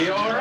You're